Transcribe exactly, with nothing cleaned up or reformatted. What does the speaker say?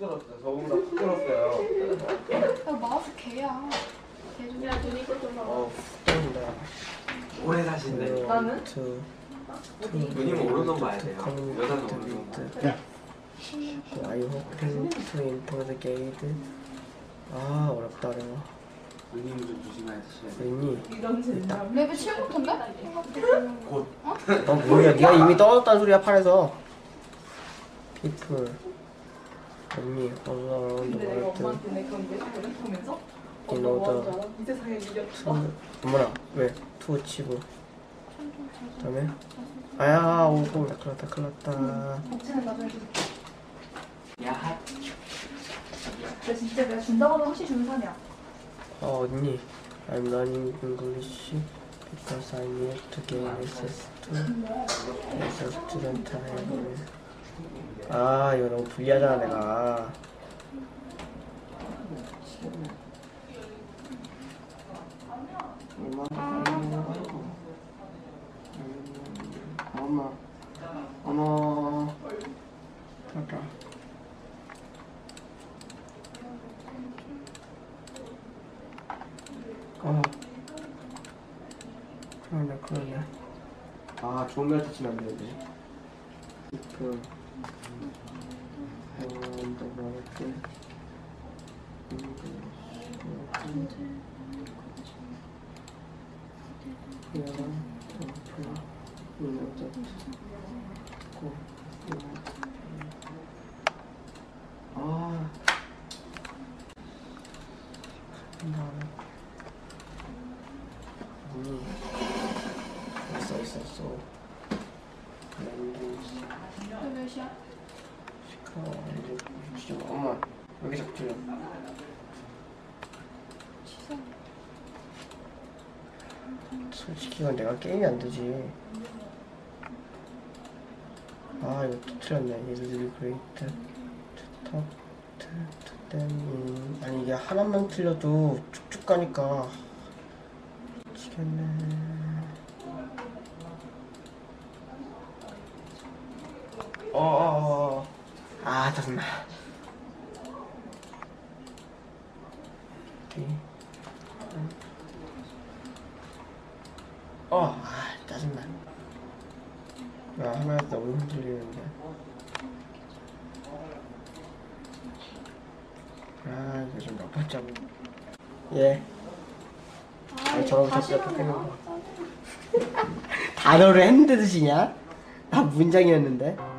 들었어요. 저분 다 푹 들었어요. 나 마우스 개야. 개 좀. 야, 눈이 꼴좀 봐. 어, 푹 오래 사신대. 나는? 누님은 오른손 봐야 돼요. 여자는 오른손 봐야 돼요. I hope to interrogate. 아, 어렵다, 어려워. 누님 좀 조심하셔야 돼. 누님. 랩에 칠부터인데? 곧. 어? 어, 뭐야. 니가 이미 떨어졌다는 소리야, 팔에서. People. 언니, 건강한 데 내가 엄마한테 내 그런 메시지를 보면서? 어, 너 뭐하는 줄 알아? 이 세상에 이겼어. 엄마랑, 왜? 투어 치고. 그 다음에? 아야, 오, 큰일 났다, 큰일 났다. 복지는 나중에 줄게. 야. 나 진짜 내가 준다고 하면 혹시 주는 사람이야. 어, 언니. I'm learning English because I need to gain access to as a student. 아, 이거 너무 불리하잖아, 내가. 엄마. 엄마. 잠깐. 어. 그러네, 그러네. 아, 좋은 말도 치면 안 되는데. 이쁜. 아. 나. 있어 있어 있어. 또 몇 시야? 시카. 엄마 여기 자꾸 들려. 솔직히 이건 내가 게임이 안 되지. 아 이거 또 틀렸네. 예술들이 그레이트 투톱 투댐. 아니 이게 하나만 틀려도 쭉쭉 가니까. 어어어 아 짜증나. 어아 짜증나. 야 하나에서 너무 흔들리는데. 아 이거 좀 몇 번째 예. 아니, 저런 소리가 토끼는 거야. 단어를 했는데 드시냐? 다 문장이었는데.